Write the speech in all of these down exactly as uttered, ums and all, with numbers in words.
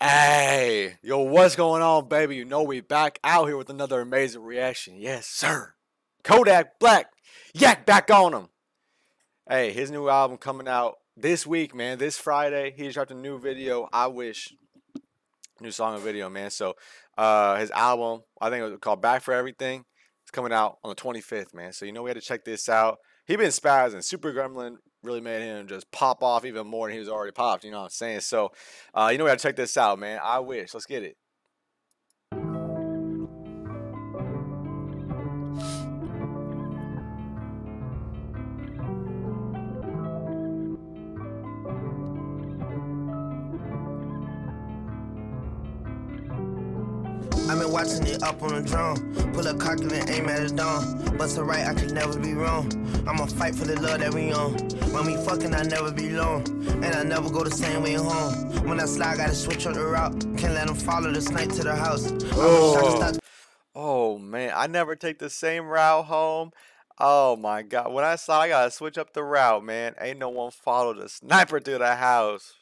Hey, yo, what's going on, baby? You know we back out here with another amazing reaction. Yes, sir. Kodak Black, yak back on him. Hey, his new album coming out this week, man. This Friday, he dropped a new video, I Wish. New song and video, man. So uh, his album, I think it was called Back for Everything. It's coming out on the twenty-fifth, man. So you know we had to check this out. He been spazzing. Super Gremlin really made him just pop off even more than he was already popped. You know what I'm saying? So, uh, you know, we gotta check this out, man. I wish. Let's get it. I've been watching it up on the drone. Pull a cock and aim at his dome. But so right, I could never be wrong. I'ma fight for the love that we own. When we fucking, I never be alone. And I never go the same way home. When I slide, I gotta switch on the route. Can't let him follow the snake to the house. Oh. Oh, man. I never take the same route home. Oh, my God. When I slide, I gotta switch up the route, man. Ain't no one follow the sniper to the house.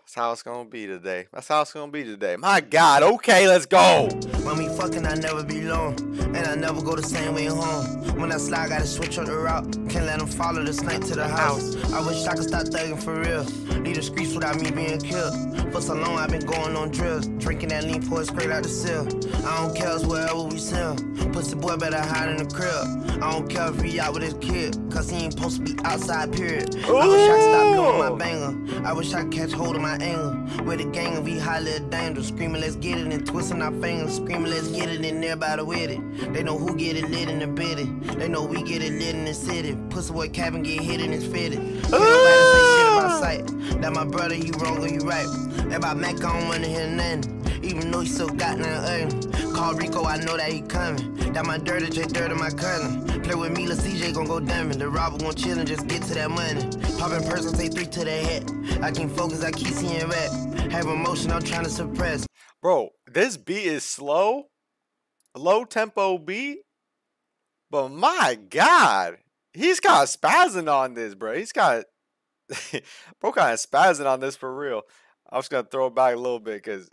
That's how it's gonna be today. That's how it's gonna be today. My God, okay, let's go. When we fucking, I never be alone. And I never go the same way home. When I slide, I gotta switch on the route. Can't let them follow the snake to the house. I wish I could stop thugging for real. Leave the streets without me being killed. For so long, I've been going on drills. Drinking that lean pour straight out the seal. I don't care, it's wherever we sell. Pussy boy better hide in the crib. I don't care if he out with his kid. Cause he ain't supposed to be outside, period. Ooh. I wish I could stop blowing my banger. I wish I could catch hold of my anger. With the gang and we highly dangerous. Screaming, let's get it, and twisting our fingers. Screaming, let's get it, and everybody with it. They know who get it lit in the bitty. They know we get it lit in the city. Pussy boy cap and get hit in his fitted. Sight. That my brother, you wrong or you right. That my Mac, I don't wanna hear nothing. Even though he still got nothing. Call Rico, I know that he coming. That my dirty J, dirty my cousin. Play with me, let's C J gon' go diamond. The robber gon' chill and just get to that money. Pop in person, say three to the head. I can't focus, I keep seeing red. Have emotion, I'm trying to suppress. Bro, this beat is slow. Low tempo beat. But my God. He's got spazzing on this, bro. He's got... Bro kind of spazzing on this for real. I'm just gonna throw it back a little bit because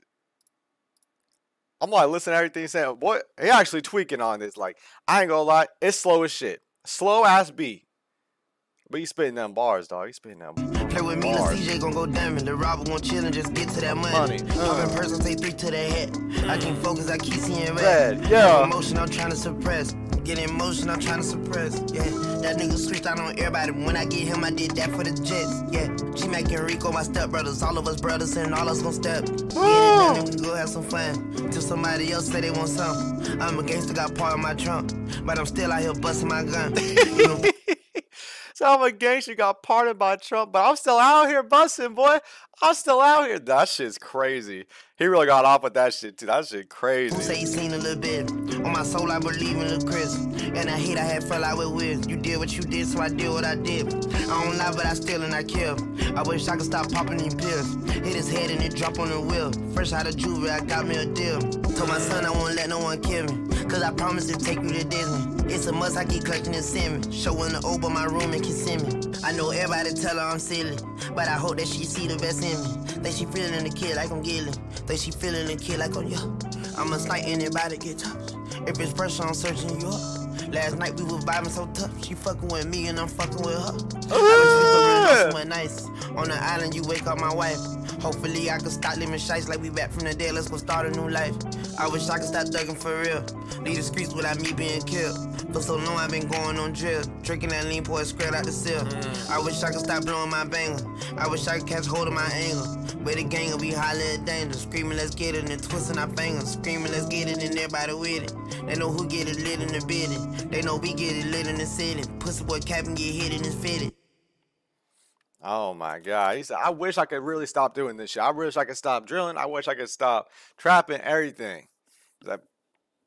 I'm like listening to everything he's saying. Boy, he actually tweaking on this. Like, I ain't gonna lie, it's slow as shit. Slow ass beat. But he's spitting them bars, dog. He's spitting them bars. Play with me, let's C J gon' go diamond. The robber gon' chill and just get to that money. Pop in person, say three to the head. I can't focus, I keep seeing red. red. Yeah. Emotion I'm trying to suppress. Get in motion, I'm trying to suppress. Yeah, that nigga switched out on everybody. When I get him, I did that for the Jets. Yeah, G-Mac and Rico, my stepbrothers. All of us brothers and all us gon' step. Oh. Yeah, we go have some fun. Till somebody else say they want something. I'm a gangster, got part of my trunk. But I'm still out here busting my gun. You know? So I'm a gangster, got pardoned by Trump, but I'm still out here busting, boy. I'm still out here. That shit's crazy. He really got off with that shit, too. That shit crazy. Who say he seen a little bit. On my soul, I believe in Lil Chris. And I hate I had fell out with Wiz. You did what you did, so I did what I did. I don't lie, but I steal and I kill. I wish I could stop popping these pills. Hit his head and it drop on the wheel. Fresh out of Juve, I got me a deal. Told my son I won't let no one kill me. Cause I promised to take you to Disney. It's a must, I keep clutching and simming. Showing the old by my room and kissing me. I know everybody tell her I'm silly. But I hope that she see the best in me. Think she feeling the kid like I'm Gilly. Think she feeling the kid like on you. I'ma snipe anybody get touched. If it's pressure, I'm searching you up. Last night we were vibing so tough. She fucking with me and I'm fucking with her. I wish we could nice. On the island, you wake up my wife. Hopefully I can stop living shites like we back from the dead. Let's go start a new life. I wish I could stop thugging for real. Leave the streets without me being killed. For so long I've been going on drill. Drinking that lean pour straight out the seal. Mm. I wish I could stop blowing my banger. I wish I could catch hold of my anger. With the gang and we hollering danger. Screaming let's get it and twisting our fingers. Screaming let's get it and everybody with it. They know who get it lit in the building. They know we get it lit in the city. Pussy boy cap and get hit and it's fitted. Oh my God. He said, I wish I could really stop doing this shit. I wish I could stop drilling. I wish I could stop trapping everything. But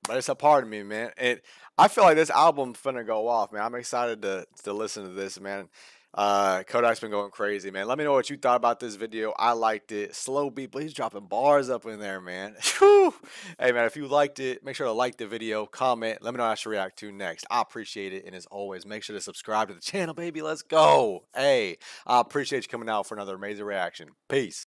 it's a part of me, man. And I feel like this album finna go off, man. I'm excited to, to listen to this, man. Uh, Kodak's been going crazy, man. Let me know what you thought about this video. I liked it. Slow beat, but he's dropping bars up in there, man. Whew. Hey, man, if you liked it, make sure to like the video, comment, let me know what I should react to next. I appreciate it, and as always, make sure to subscribe to the channel, baby. Let's go. Hey, I appreciate you coming out for another amazing reaction. Peace.